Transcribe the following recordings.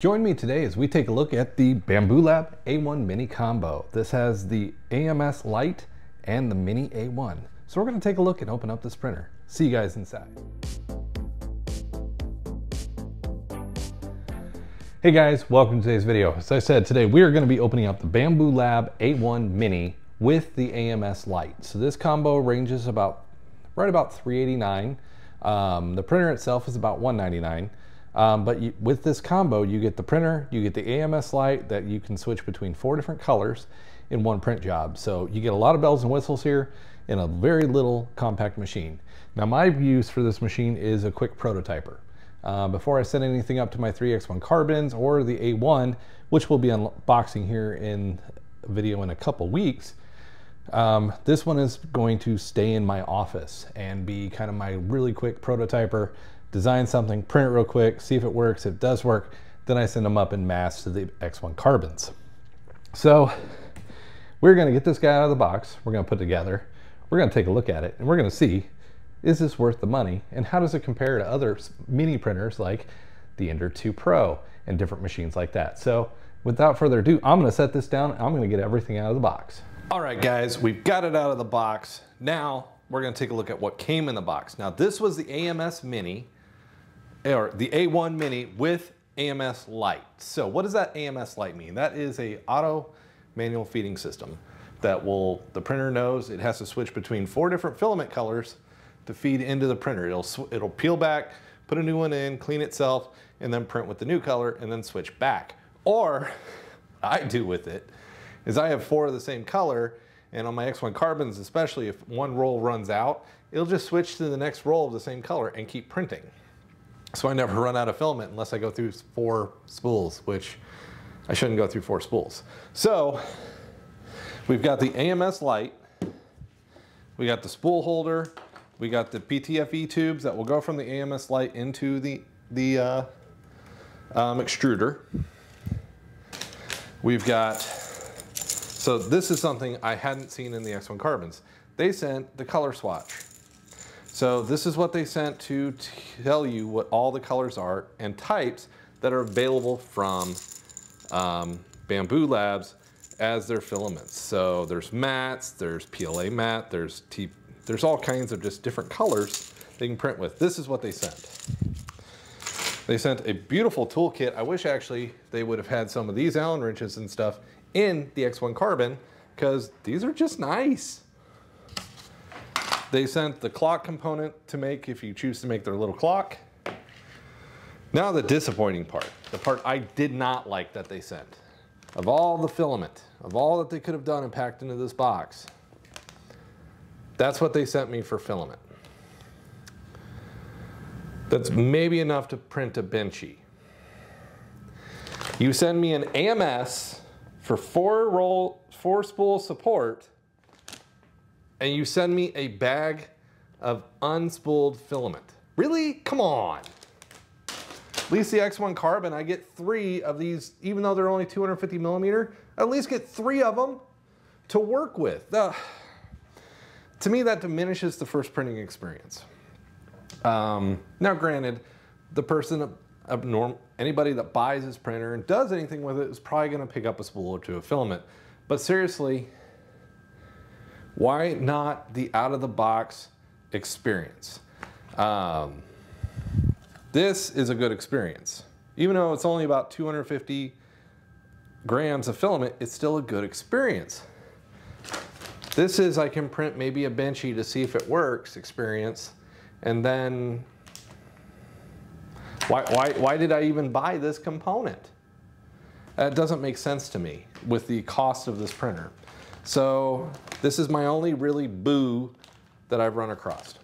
Join me today as we take a look at the Bambu Lab A1 Mini combo. This has the AMS Lite and the Mini A1. So we're going to take a look and open up this printer. See you guys inside. Hey guys, welcome to today's video. As I said, today we are going to be opening up the Bambu Lab A1 Mini with the AMS Lite. So this combo ranges right about $389. The printer itself is about $199. But with this combo, you get the printer, you get the AMS Lite that you can switch between 4 different colors in one print job. So you get a lot of bells and whistles here in a very little compact machine. Now my use for this machine is a quick prototyper. Before I send anything up to my 3 X1 Carbons or the A1, which we'll be unboxing here in a video in a couple weeks, this one is going to stay in my office and be kind of my really quick prototyper. Design something, print it real quick, see if it works. If it does work, then I send them up in mass to the X1 Carbons. So we're going to get this guy out of the box. We're going to put it together. We're going to take a look at it, and we're going to see, is this worth the money? And how does it compare to other mini printers like the Ender 2 Pro and different machines like that? So without further ado, I'm going to set this down. I'm going to get everything out of the box. All right, guys, we've got it out of the box. Now we're going to take a look at what came in the box. Now this was the AMS Mini, or the A1 Mini with AMS Lite. So what does that AMS Lite mean? That is a auto manual feeding system that will, the printer knows it has to switch between 4 different filament colors to feed into the printer. It'll peel back, put a new one in, clean itself, and then print with the new color and then switch back. Or I do with it is I have 4 of the same color, and on my X1 Carbons especially, if one roll runs out, it'll just switch to the next roll of the same color and keep printing. So I never run out of filament unless I go through 4 spools, which I shouldn't go through 4 spools. So we've got the AMS Lite, we got the spool holder, we got the PTFE tubes that will go from the AMS Lite into the extruder. We've got, so this is something I hadn't seen in the X1 Carbons. They sent the color swatch. So this is what they sent to tell you what all the colors are and types that are available from Bambu Labs as their filaments. So there's mats, there's PLA mat, there's all kinds of just different colors they can print with. This is what they sent. They sent a beautiful toolkit. I wish actually they would have had some of these Allen wrenches and stuff in the X1 Carbon, because these are just nice. They sent the clock component to make, if you choose to make their little clock. Now the disappointing part, the part I did not like that they sent. Of all the filament, of all that they could have done and packed into this box, that's what they sent me for filament. That's maybe enough to print a Benchy. You send me an AMS for 4 spool support, and you send me a bag of unspooled filament. Really? Come on. At least the X1 Carbon, I get 3 of these, even though they're only 250 millimeter, I at least get 3 of them to work with. To me, that diminishes the first printing experience. Now granted, the person anybody that buys this printer and does anything with it is probably gonna pick up a spool or 2 of filament, but seriously, why not the out-of-the-box experience? This is a good experience. Even though it's only about 250 grams of filament, it's still a good experience. This is, I can print maybe a Benchy to see if it works experience, and then why did I even buy this component? That doesn't make sense to me with the cost of this printer. So this is my only really boo that I've run across.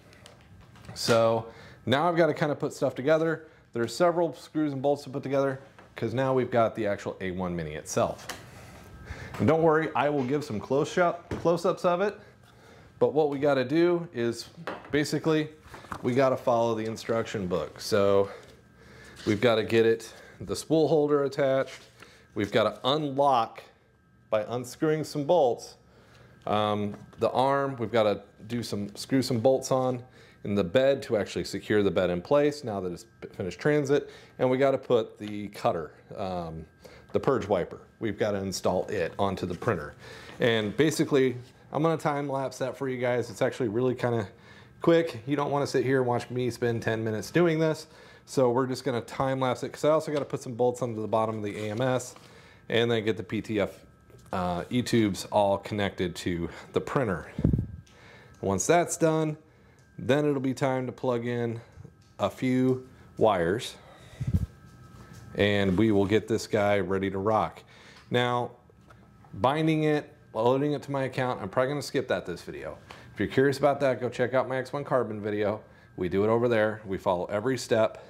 So now I've got to kind of put stuff together. There are several screws and bolts to put together because now we've got the actual A1 Mini itself. And don't worry, I will give some close-ups of it. But what we got to do is basically we got to follow the instruction book. So we've got to get it, the spool holder attached. We've got to unlock by unscrewing some bolts, the arm, we've got to screw some bolts on, in the bed to actually secure the bed in place now that it's finished transit. And we got to put the cutter, the purge wiper, we've got to install it onto the printer. And basically, I'm going to time lapse that for you guys. It's actually really kind of quick. You don't want to sit here and watch me spend 10 minutes doing this. So we're just going to time lapse it because I also got to put some bolts onto the bottom of the AMS and then get the PTFE e-tubes all connected to the printer. Once that's done, then it'll be time to plug in a few wires and we will get this guy ready to rock. Now, binding it, loading it to my account, I'm probably going to skip that this video. If you're curious about that, go check out my X1 Carbon video. We do it over there. We follow every step.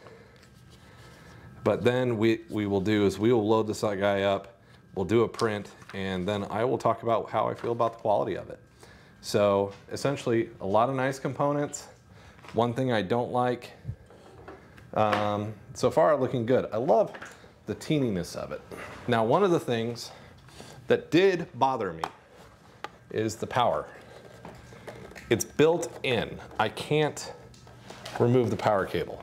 But then we will do is we will load this guy up, we'll do a print, and then I will talk about how I feel about the quality of it. So essentially, a lot of nice components. One thing I don't like, so far looking good. I love the teeniness of it. Now, one of the things that did bother me is the power. It's built in. I can't remove the power cable.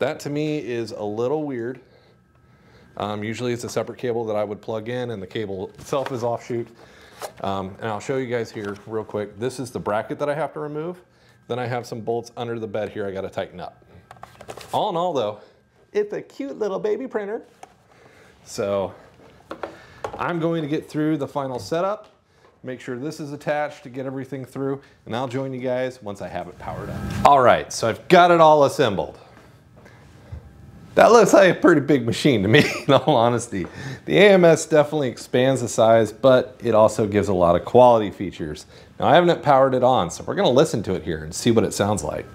That to me is a little weird. Usually it's a separate cable that I would plug in and the cable itself is offshoot. And I'll show you guys here real quick. This is the bracket that I have to remove. Then I have some bolts under the bed here I gotta tighten up. All in all though, it's a cute little baby printer. So I'm going to get through the final setup, make sure this is attached to get everything through, and I'll join you guys once I have it powered up. All right, so I've got it all assembled. That looks like a pretty big machine to me, in all honesty. The AMS definitely expands the size, but it also gives a lot of quality features. Now, I haven't powered it on, so we're gonna listen to it here and see what it sounds like.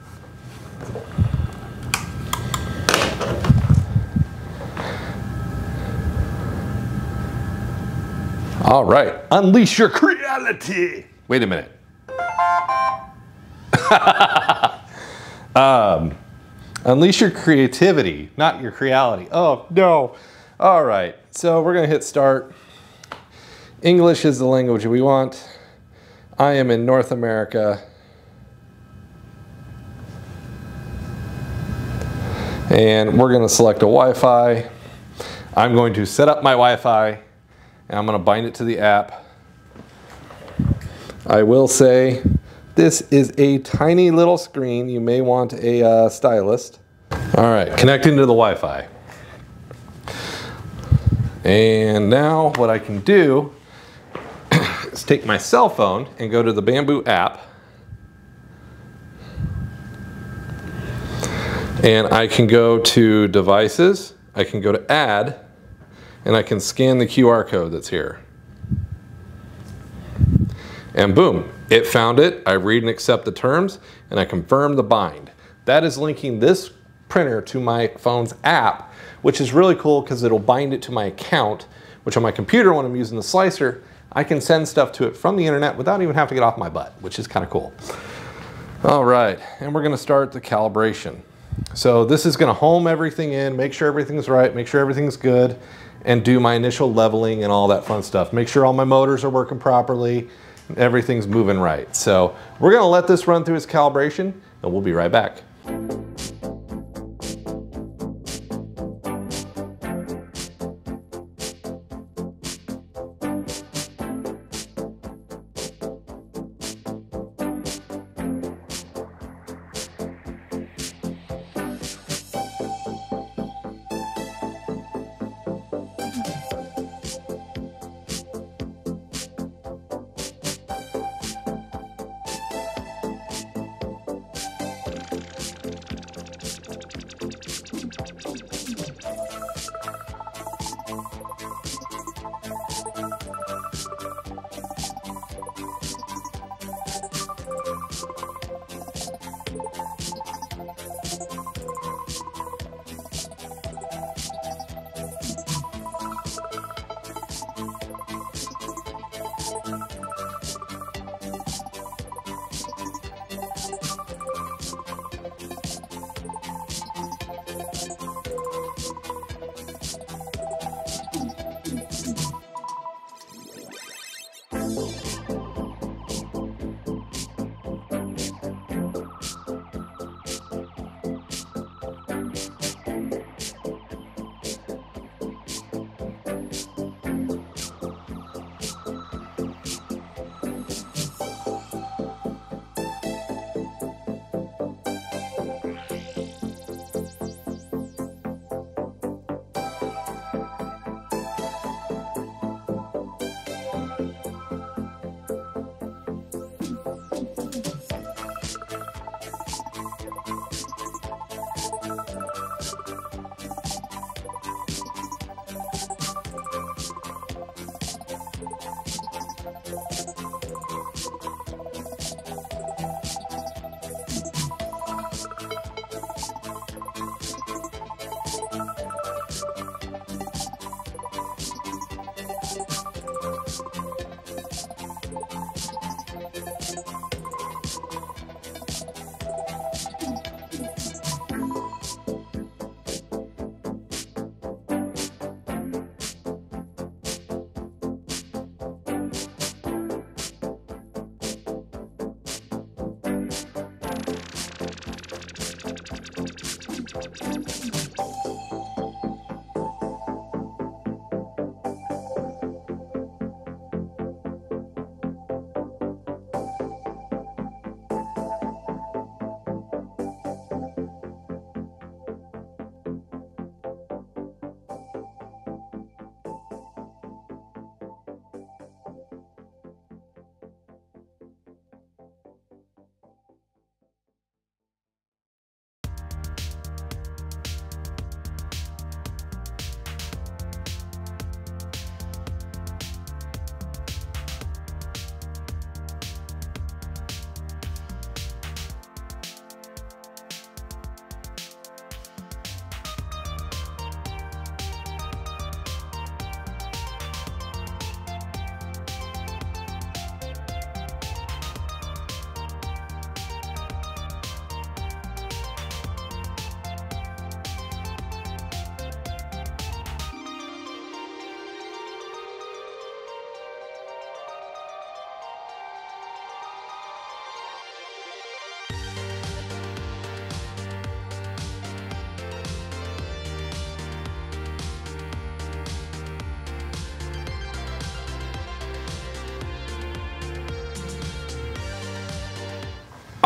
All right, unleash your creativity. Wait a minute. Unleash your creativity, not your creality. Oh, no. All right, so we're gonna hit start. English is the language we want. I am in North America. And we're gonna select a Wi-Fi. I'm going to set up my Wi-Fi and I'm gonna bind it to the app. I will say, this is a tiny little screen. You may want a stylus. All right, connecting to the Wi-Fi. And now what I can do is take my cell phone and go to the Bambu app. And I can go to devices. I can go to add, and I can scan the QR code that's here. And boom, it found it. I read and accept the terms and I confirm the bind. That is linking this printer to my phone's app, which is really cool because it'll bind it to my account, which on my computer when I'm using the slicer, I can send stuff to it from the internet without even having to get off my butt, which is kind of cool. All right, and we're gonna start the calibration. So this is gonna home everything in, make sure everything's right, make sure everything's good, and do my initial leveling and all that fun stuff. Make sure all my motors are working properly, everything's moving right. So we're gonna let this run through its calibration and we'll be right back.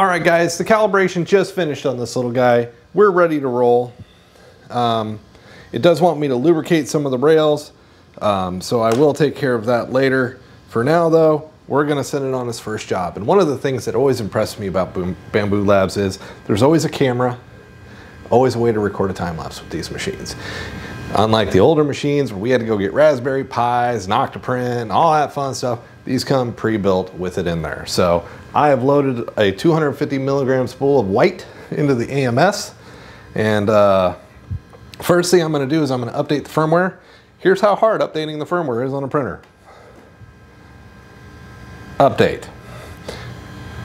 All right, guys, the calibration just finished on this little guy. We're ready to roll. It does want me to lubricate some of the rails, so I will take care of that later. For now, though, we're gonna send it on his first job. And one of the things that always impressed me about Bambu Labs is there's always a camera, always a way to record a time lapse with these machines. Unlike the older machines where we had to go get Raspberry Pis and Octoprint and all that fun stuff, these come pre-built with it in there. So I have loaded a 250 milligram spool of white into the AMS. And first thing I'm gonna do is I'm gonna update the firmware. Here's how hard updating the firmware is on a printer. Update.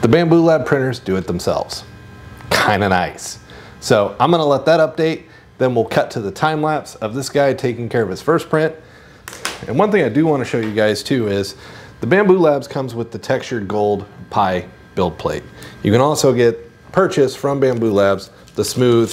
The Bambu Lab printers do it themselves. Kinda nice. So I'm gonna let that update. Then we'll cut to the time lapse of this guy taking care of his first print. And one thing I do want to show you guys too is the Bambu Labs comes with the textured gold pie build plate. You can also get purchase from Bambu Labs the smooth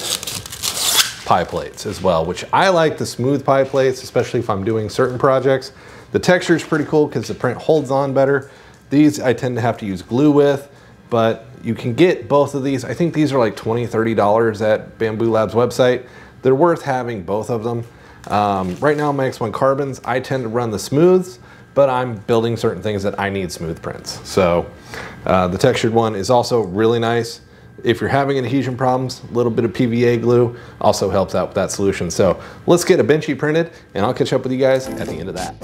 pie plates as well, which I like the smooth pie plates, especially if I'm doing certain projects. The texture is pretty cool because the print holds on better. These I tend to have to use glue with, but you can get both of these. I think these are like $20, $30 at Bambu Labs website. They're worth having both of them. Right now, my X1 Carbons, I tend to run the smooths, but I'm building certain things that I need smooth prints. So the textured one is also really nice. If you're having adhesion problems, a little bit of PVA glue also helps out with that solution. So let's get a Benchy printed and I'll catch up with you guys at the end of that.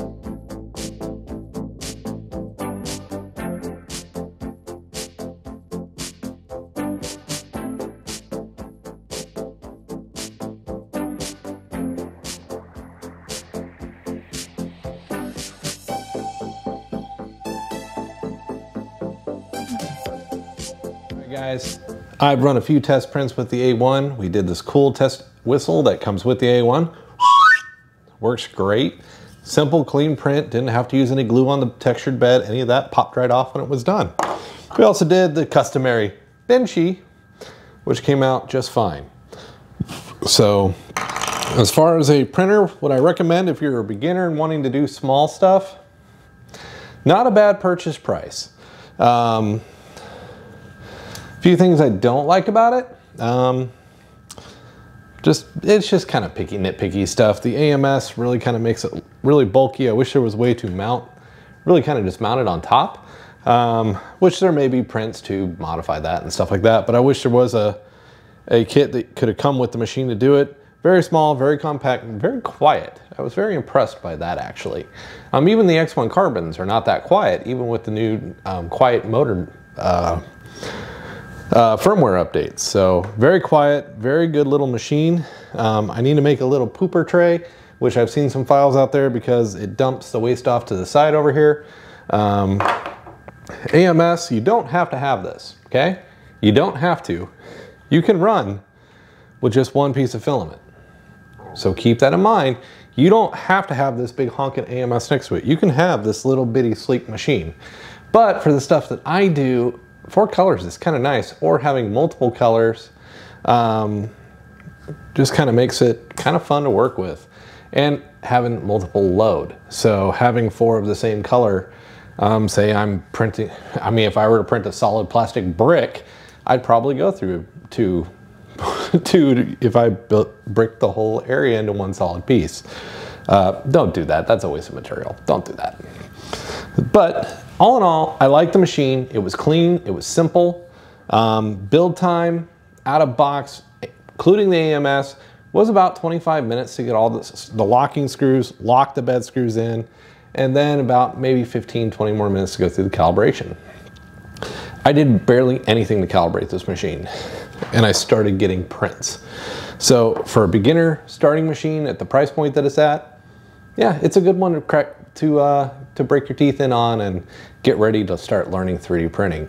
Guys, I've run a few test prints with the A1. We did this cool test whistle that comes with the A1. Works great. Simple, clean print. Didn't have to use any glue on the textured bed. Any of that popped right off when it was done. We also did the customary Benchy, which came out just fine. So as far as a printer, what I recommend if you're a beginner and wanting to do small stuff, not a bad purchase price. Few things I don't like about it, it's just kind of picky, nitpicky stuff. The AMS really kind of makes it really bulky. I wish there was a way to mount, really kind of just mount it on top, which there may be prints to modify that and stuff like that, but I wish there was a kit that could have come with the machine to do it. Very small, very compact, and very quiet. I was very impressed by that, actually. Even the X1 Carbons are not that quiet, even with the new quiet motor firmware updates. So very quiet, very good little machine. I need to make a little pooper tray, which I've seen some files out there because it dumps the waste off to the side over here. AMS, you don't have to have this, okay? You don't have to. You can run with just one piece of filament. So keep that in mind. You don't have to have this big honking AMS next to it. You can have this little bitty sleek machine. But for the stuff that I do, 4 colors is kind of nice, or having multiple colors just kind of makes it kind of fun to work with, and having multiple load. So having 4 of the same color, say I'm printing, I mean, if I were to print a solid plastic brick, I'd probably go through two if I bricked the whole area into one solid piece. Don't do that. That's a waste of material. Don't do that. But all in all, I like the machine. It was clean, it was simple. Build time out of box, including the AMS, was about 25 minutes to get all the locking screws, lock the bed screws in, and then about maybe 15, 20 more minutes to go through the calibration. I did barely anything to calibrate this machine, and I started getting prints. So for a beginner starting machine at the price point that it's at, yeah, it's a good one to crack to break your teeth in on and get ready to start learning 3D printing.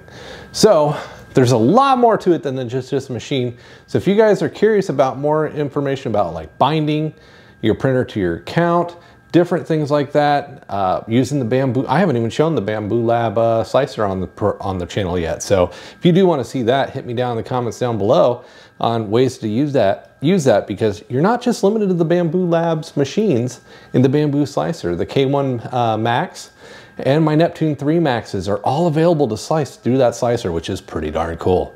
So there's a lot more to it than just this machine. So if you guys are curious about more information about like binding your printer to your account, different things like that, using the Bambu, I haven't even shown the Bambu Lab slicer on the channel yet. So if you do want to see that, hit me down in the comments down below on ways to use that, because you're not just limited to the Bambu Labs machines in the Bambu slicer. The K1 Max and my Neptune 3 Maxes are all available to slice through that slicer, which is pretty darn cool.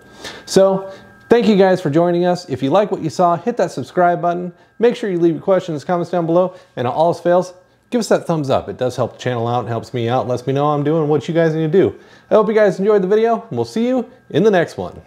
So thank you guys for joining us. If you like what you saw, hit that subscribe button. Make sure you leave your questions, comments down below, and on all else fails, give us that thumbs up. It does help the channel out and helps me out, lets me know I'm doing what you guys need to do. I hope you guys enjoyed the video, and we'll see you in the next one.